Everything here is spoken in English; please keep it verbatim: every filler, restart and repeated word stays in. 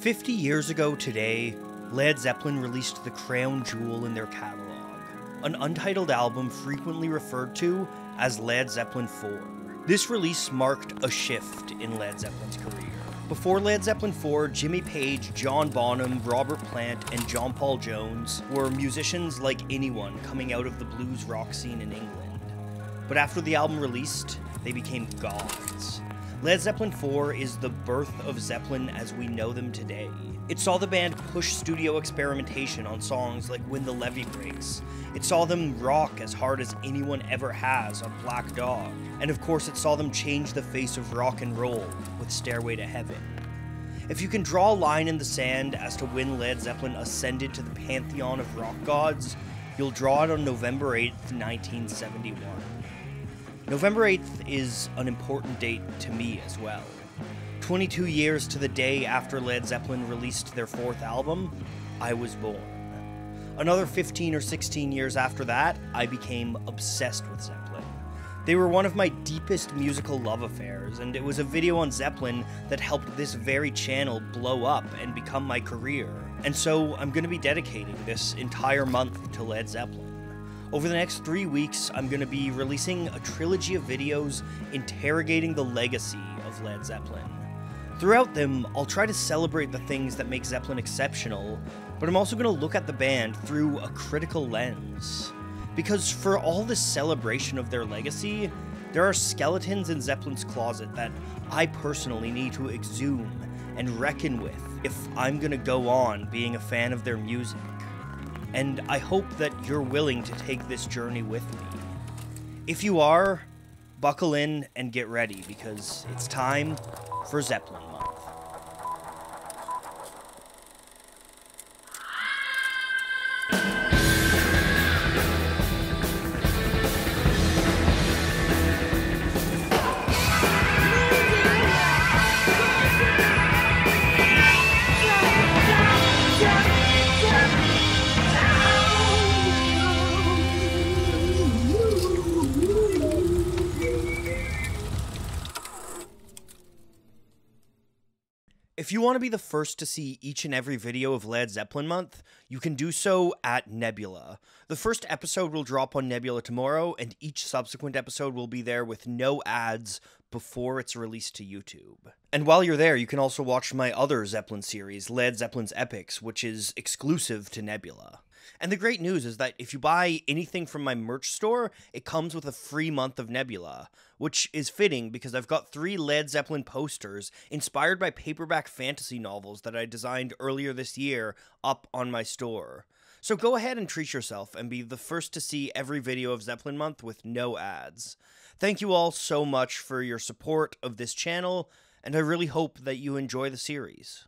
fifty years ago today, Led Zeppelin released the crown jewel in their catalog, an untitled album frequently referred to as Led Zeppelin four. This release marked a shift in Led Zeppelin's career. Before Led Zeppelin four, Jimmy Page, John Bonham, Robert Plant, and John Paul Jones were musicians like anyone coming out of the blues rock scene in England. But after the album released, they became gods. Led Zeppelin four is the birth of Zeppelin as we know them today. It saw the band push studio experimentation on songs like When the Levee Breaks. It saw them rock as hard as anyone ever has on Black Dog. And of course it saw them change the face of rock and roll with Stairway to Heaven. If you can draw a line in the sand as to when Led Zeppelin ascended to the pantheon of rock gods, you'll draw it on November eighth, nineteen seventy-one. November eighth is an important date to me as well. twenty-two years to the day after Led Zeppelin released their fourth album, I was born. Another fifteen or sixteen years after that, I became obsessed with Zeppelin. They were one of my deepest musical love affairs, and it was a video on Zeppelin that helped this very channel blow up and become my career. And so I'm going to be dedicating this entire month to Led Zeppelin. Over the next three weeks, I'm going to be releasing a trilogy of videos interrogating the legacy of Led Zeppelin. Throughout them, I'll try to celebrate the things that make Zeppelin exceptional, but I'm also going to look at the band through a critical lens. Because for all this celebration of their legacy, there are skeletons in Zeppelin's closet that I personally need to exhume and reckon with if I'm going to go on being a fan of their music. And I hope that you're willing to take this journey with me. If you are, buckle in and get ready, because it's time for Zeppelin Month. If you want to be the first to see each and every video of Led Zeppelin Month, you can do so at Nebula. The first episode will drop on Nebula tomorrow, and each subsequent episode will be there with no ads before it's released to YouTube. And while you're there, you can also watch my other Zeppelin series, Led Zeppelin's Epics, which is exclusive to Nebula. And the great news is that if you buy anything from my merch store, it comes with a free month of Nebula, which is fitting because I've got three Led Zeppelin posters inspired by paperback fantasy novels that I designed earlier this year up on my store. So go ahead and treat yourself and be the first to see every video of Zeppelin Month with no ads. Thank you all so much for your support of this channel, and I really hope that you enjoy the series.